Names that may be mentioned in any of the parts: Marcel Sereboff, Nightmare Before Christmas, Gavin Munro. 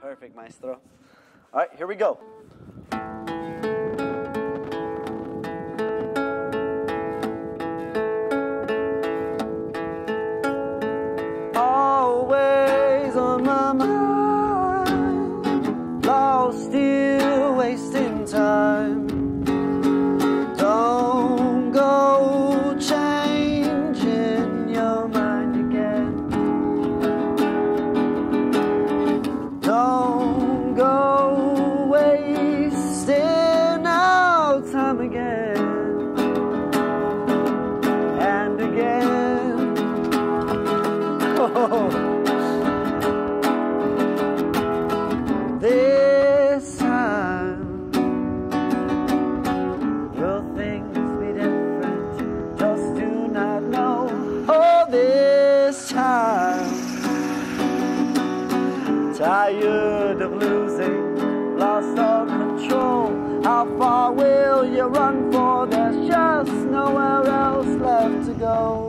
Perfect, maestro. All right, here we go. Always on my mind, lost here, wasting time. Don't go changing your mind again. Don't go wasting our time again and again. Oh. This time, will things be different? Just do not know. Oh, this time, tired of losing, lost all control. How far will you run for? There's just nowhere else left to go.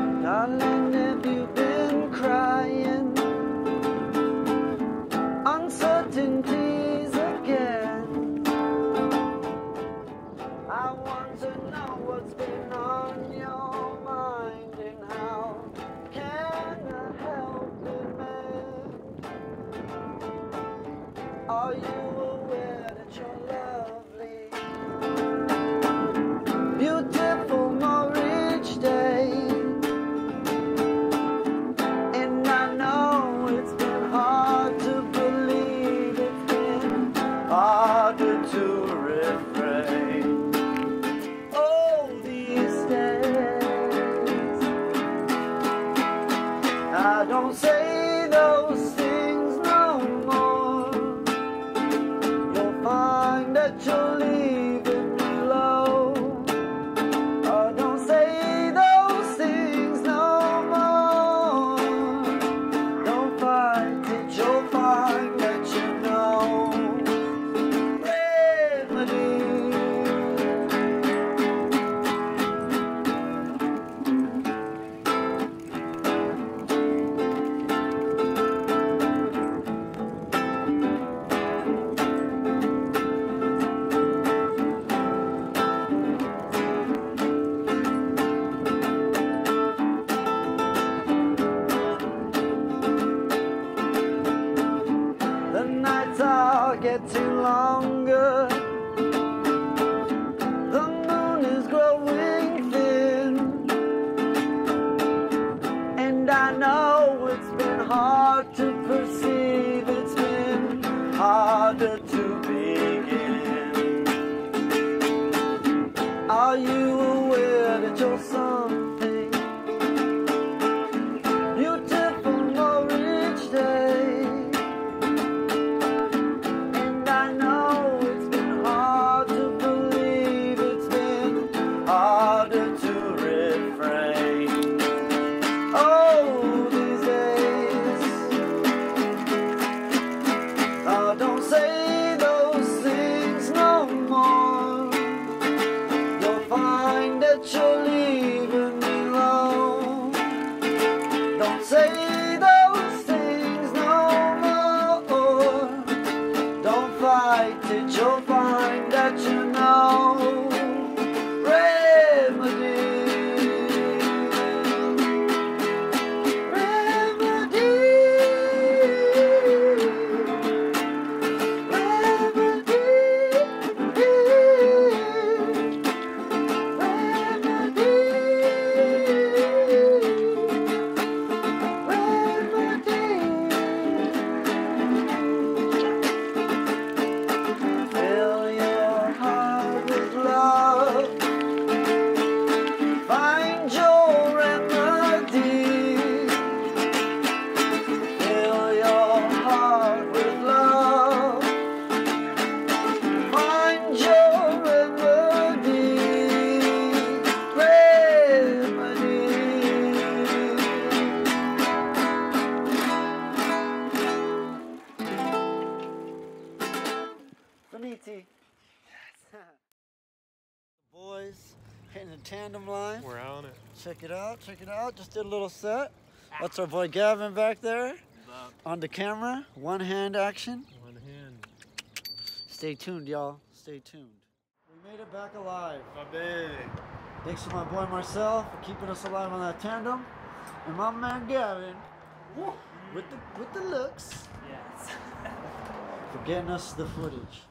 Darling, have you been crying? Are you aware that you're lovely? Beautiful Marriage Day. And I know it's been hard to believe, it's been harder to refrain. Oh, these days I don't say those things. That you're leaving me low. Oh, don't say those things no more. Don't find it, you'll find that you know. Getting longer, the moon is growing thin, and I know it's been hard to perceive, it's been harder to begin. Are you aware that you're something? Beautiful Marriage Day. Don't say those things no more. You'll find that you're leaving me alone. Don't say those things no more. Don't fight it, you'll find that you know. Yes. Boys hitting the tandem line. We're on it. Check it out, check it out. Just did a little set. That's our boy Gavin back there on the camera. One hand action. One hand. Stay tuned, y'all. Stay tuned. We made it back alive. My baby. Thanks to my boy Marcel for keeping us alive on that tandem. And my man Gavin with the looks. Yes. For getting us the footage.